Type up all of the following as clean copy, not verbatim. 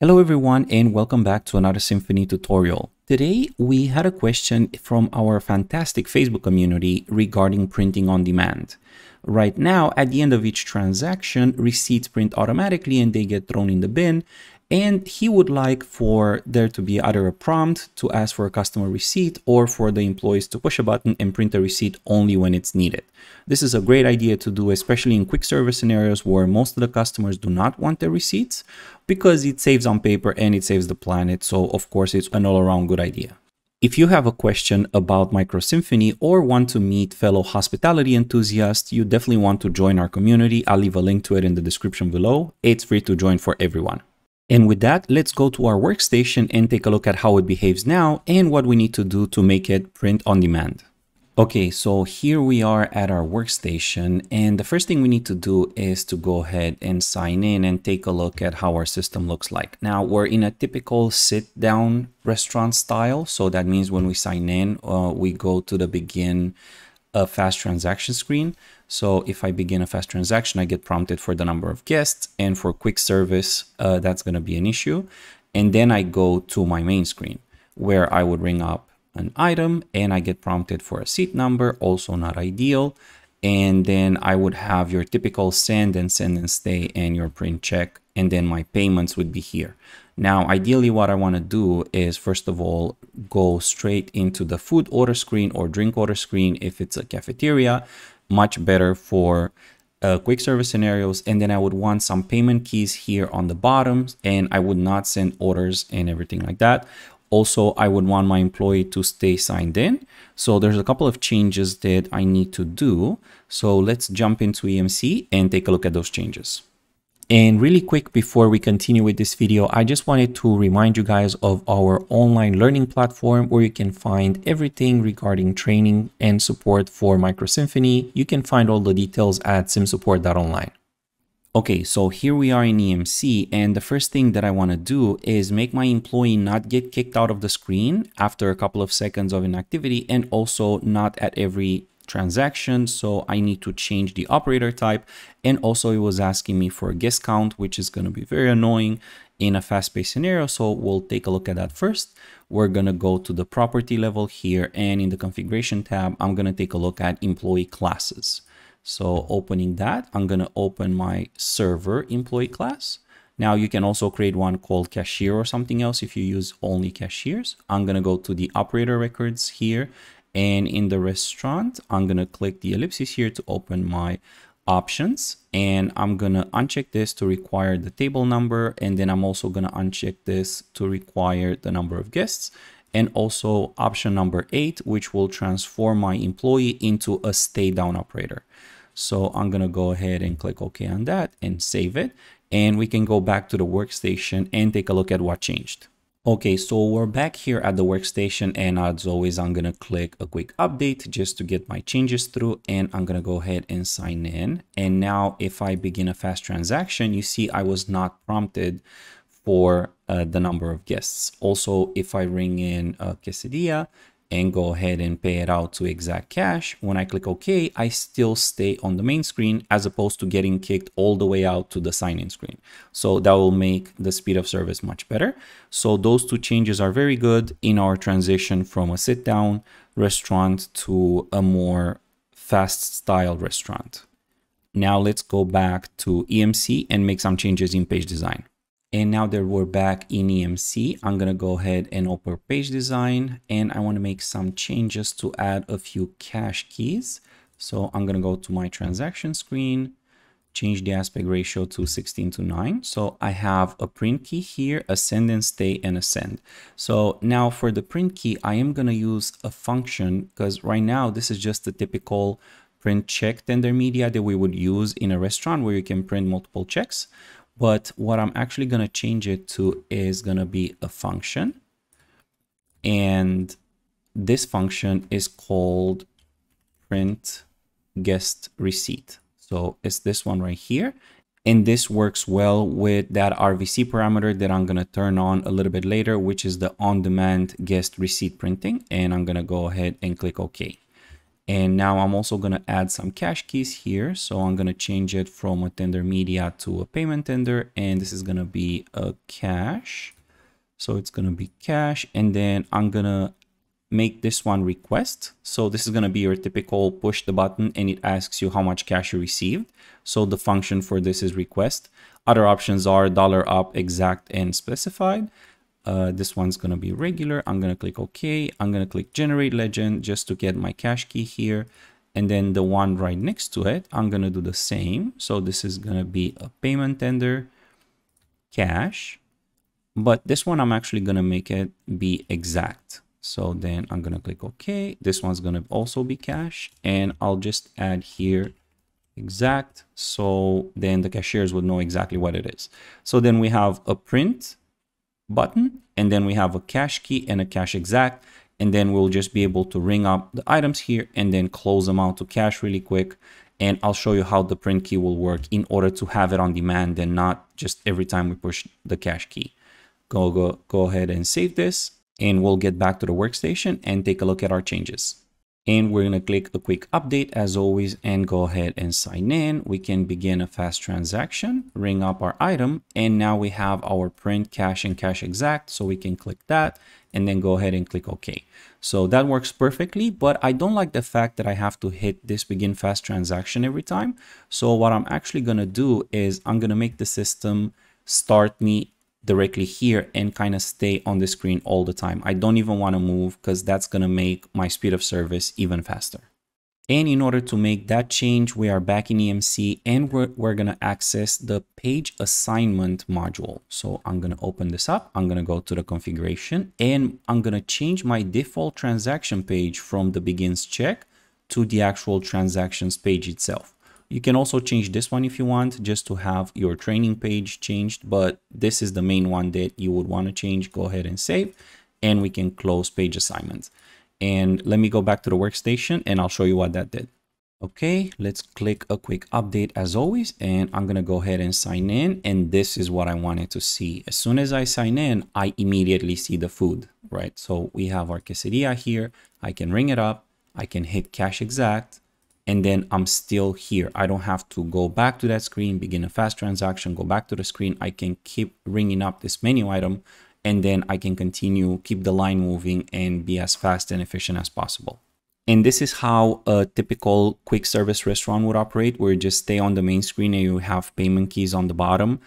Hello everyone and welcome back to another Simphony tutorial. Today we had a question from our fantastic Facebook community regarding printing on demand. Right now at the end of each transaction, receipts print automatically and they get thrown in the bin, and he would like for there to be either a prompt to ask for a customer receipt or for the employees to push a button and print a receipt only when it's needed. This is a great idea to do, especially in quick service scenarios where most of the customers do not want their receipts, because it saves on paper and it saves the planet. So of course it's an all-around good idea. If you have a question about Micros Simphony or want to meet fellow hospitality enthusiasts, you definitely want to join our community. I'll leave a link to it in the description below. It's free to join for everyone. And with that, let's go to our workstation and take a look at how it behaves now and what we need to do to make it print on demand. Okay, so here we are at our workstation, and the first thing we need to do is to go ahead and sign in and take a look at how our system looks like. Now we're in a typical sit-down restaurant style, so that means when we sign in, we go to the begin a fast transaction screen. So if I begin a fast transaction, I get prompted for the number of guests, and for quick service, that's going to be an issue. And then I go to my main screen where I would ring up an item and I get prompted for a seat number, also not ideal. And then I would have your typical send and stay and your print check. And then my payments would be here. Now, ideally what I want to do is first of all, go straight into the food order screen or drink order screen if it's a cafeteria, much better for quick service scenarios. And then I would want some payment keys here on the bottom, and I would not send orders and everything like that. Also, I would want my employee to stay signed in. So there's a couple of changes that I need to do. So let's jump into EMC and take a look at those changes. And really quick before we continue with this video, I just wanted to remind you guys of our online learning platform where you can find everything regarding training and support for Micros Simphony. You can find all the details at simsupport.online. Okay, so here we are in EMC, and the first thing that I want to do is make my employee not get kicked out of the screen after a couple of seconds of inactivity, and also not at every transaction. So I need to change the operator type, and also it was asking me for a guest count, which is going to be very annoying in a fast-paced scenario. So we'll take a look at that first. We're going to go to the property level here, and in the configuration tab, I'm going to take a look at employee classes. So opening that, I'm going to open my server employee class. Now you can also create one called cashier or something else if you use only cashiers. I'm going to go to the operator records here, and in the restaurant, I'm going to click the ellipsis here to open my options, and I'm going to uncheck this to require the table number. And then I'm also going to uncheck this to require the number of guests, and also option number 8, which will transform my employee into a stay down operator. So I'm going to go ahead and click OK on that and save it. And we can go back to the workstation and take a look at what changed. Okay, so we're back here at the workstation, and as always, I'm gonna click a quick update just to get my changes through, and I'm gonna go ahead and sign in. And now if I begin a fast transaction, you see I was not prompted for the number of guests. Also, if I ring in a quesadilla and go ahead and pay it out to exact cash, when I click OK, I still stay on the main screen as opposed to getting kicked all the way out to the sign-in screen. So that will make the speed of service much better. So those two changes are very good in our transition from a sit-down restaurant to a more fast-style restaurant. Now let's go back to EMC and make some changes in page design. And now that we're back in EMC, I'm going to go ahead and open page design, and I want to make some changes to add a few cash keys. So I'm going to go to my transaction screen, change the aspect ratio to 16:9. So I have a print key here, a send and stay, and a send. So now for the print key, I am going to use a function, because right now this is just the typical print check tender media that we would use in a restaurant where you can print multiple checks. But what I'm actually going to change it to is going to be a function. And this function is called print guest receipt. So it's this one right here. And this works well with that RVC parameter that I'm going to turn on a little bit later, which is the on-demand guest receipt printing. And I'm going to go ahead and click OK. And now I'm also going to add some cache keys here. So I'm going to change it from a tender media to a payment tender. And this is going to be a cache. So it's going to be cache. And then I'm going to make this one request. So this is going to be your typical push the button and it asks you how much cash you received. So the function for this is request. Other options are $up, exact and specified. This one's going to be regular. I'm going to click OK. I'm going to click generate legend just to get my cache key here. And then the one right next to it, I'm going to do the same. So this is going to be a payment tender cache, but this one, I'm actually going to make it be exact. So then I'm going to click OK. This one's going to also be cash, and I'll just add here exact. So then the cashiers would know exactly what it is. So then we have a print button, and then we have a cache key and a cache exact. And then we'll just be able to ring up the items here and then close them out to cache really quick. And I'll show you how the print key will work in order to have it on demand and not just every time we push the cache key. Go ahead and save this. And we'll get back to the workstation and take a look at our changes. And we're gonna click a quick update as always and go ahead and sign in. We can begin a fast transaction, ring up our item, and now we have our print cache and cache exact. So we can click that and then go ahead and click OK. So that works perfectly, but I don't like the fact that I have to hit this begin fast transaction every time. So what I'm actually gonna do is I'm gonna make the system start me directly here and kind of stay on the screen all the time. I don't even want to move because that's going to make my speed of service even faster. And in order to make that change, we are back in EMC and we're going to access the page assignment module. So I'm going to open this up. I'm going to go to the configuration and I'm going to change my default transaction page from the begins check to the actual transactions page itself. You can also change this one if you want, just to have your training page changed, but this is the main one that you would want to change. Go ahead and save, and we can close page assignments. And let me go back to the workstation and I'll show you what that did. Okay, let's click a quick update as always, and I'm going to go ahead and sign in. And this is what I wanted to see. As soon as I sign in, I immediately see the food, right? So we have our quesadilla here. I can ring it up. I can hit cache exact. And then I'm still here. I don't have to go back to that screen, begin a fast transaction, go back to the screen. I can keep ringing up this menu item and then I can continue, keep the line moving and be as fast and efficient as possible. And this is how a typical quick service restaurant would operate, where you just stay on the main screen and you have payment keys on the bottom.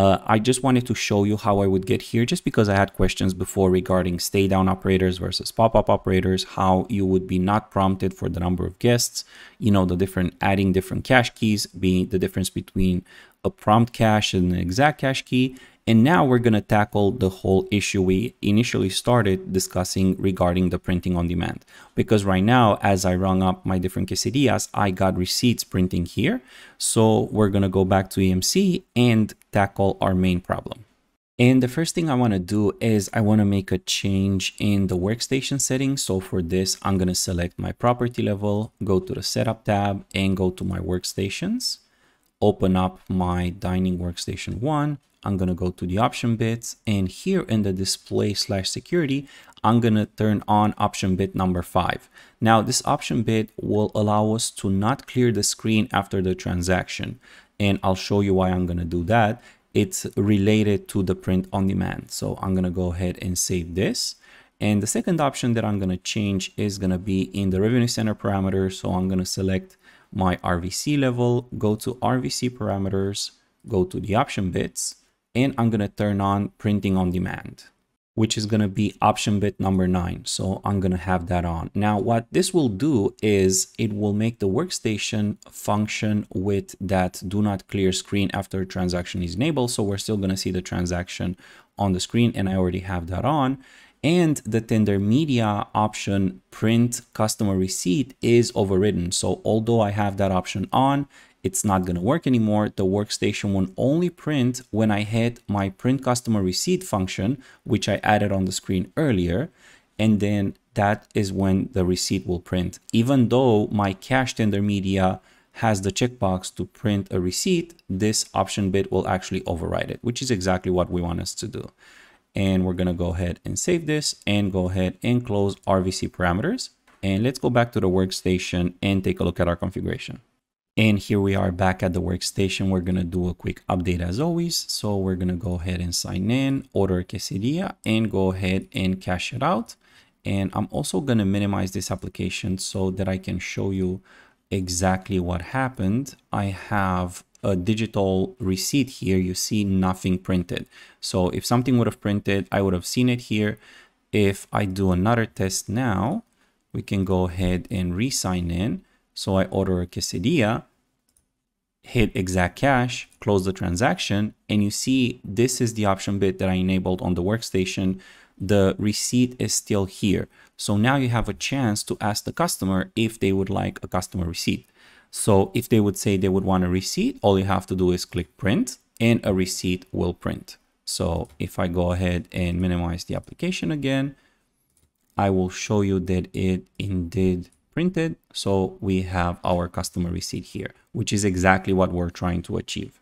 I just wanted to show you how I would get here just because I had questions before regarding stay down operators versus pop-up operators, how you would be not prompted for the number of guests, you know, the different adding different cache keys, being the difference between a prompt cache and an exact cache key. And now we're going to tackle the whole issue we initially started discussing regarding the printing on demand, because right now, as I rung up my different quesadillas, I got receipts printing here. So we're going to go back to EMC and tackle our main problem. And the first thing I want to do is I want to make a change in the workstation settings. So for this, I'm going to select my property level, go to the setup tab and go to my workstations, open up my dining workstation one. I'm going to go to the option bits, and here in the display / security, I'm going to turn on option bit number 5. Now this option bit will allow us to not clear the screen after the transaction. And I'll show you why I'm going to do that. It's related to the print on demand. So I'm going to go ahead and save this. And the second option that I'm going to change is going to be in the revenue center parameter. So I'm going to select my RVC level, go to RVC parameters, go to the option bits. And I'm going to turn on printing on demand, which is going to be option bit number 9. So I'm going to have that on. Now, what this will do is it will make the workstation function with that do not clear screen after a transaction is enabled. So we're still going to see the transaction on the screen, and I already have that on. And the tender media option print customer receipt is overridden. So although I have that option on, it's not going to work anymore. The workstation will only print when I hit my print customer receipt function, which I added on the screen earlier. And then that is when the receipt will print. Even though my cache tender media has the checkbox to print a receipt, this option bit will actually override it, which is exactly what we want us to do. And we're going to go ahead and save this and go ahead and close RVC parameters. And let's go back to the workstation and take a look at our configuration. And here we are back at the workstation. We're going to do a quick update as always. So we're going to go ahead and sign in, order a quesadilla, and go ahead and cash it out. And I'm also going to minimize this application so that I can show you exactly what happened. I have a digital receipt here. You see nothing printed. So if something would have printed, I would have seen it here. If I do another test now, we can go ahead and re-sign in. So I order a quesadilla, hit exact cash, close the transaction. And you see, this is the option bit that I enabled on the workstation. The receipt is still here. So now you have a chance to ask the customer if they would like a customer receipt. So if they would say they would want a receipt, all you have to do is click print and a receipt will print. So if I go ahead and minimize the application again, I will show you that it indeed printed. So we have our customer receipt here, which is exactly what we're trying to achieve.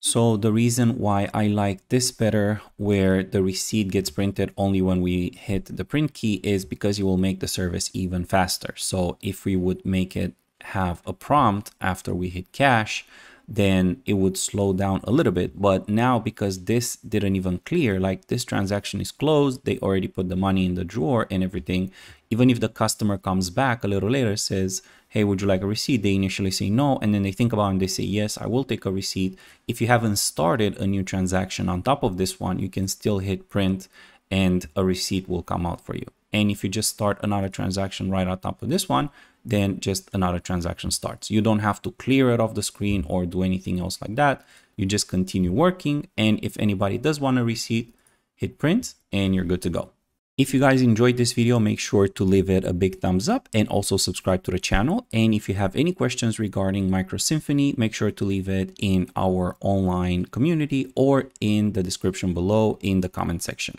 So the reason why I like this better, where the receipt gets printed only when we hit the print key, is because you will make the service even faster. So if we would make it have a prompt after we hit cash, then it would slow down a little bit. But now, because this didn't even clear, like this transaction is closed, they already put the money in the drawer and everything. Even if the customer comes back a little later, says, hey, would you like a receipt? They initially say no, and then they think about it and they say, yes, I will take a receipt. If you haven't started a new transaction on top of this one, you can still hit print and a receipt will come out for you. And if you just start another transaction right on top of this one, then just another transaction starts. You don't have to clear it off the screen or do anything else like that. You just continue working. And if anybody does want a receipt, hit print and you're good to go. If you guys enjoyed this video, make sure to leave it a big thumbs up and also subscribe to the channel. And if you have any questions regarding Micros Simphony, make sure to leave it in our online community or in the description below in the comment section.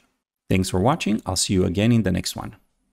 Thanks for watching. I'll see you again in the next one.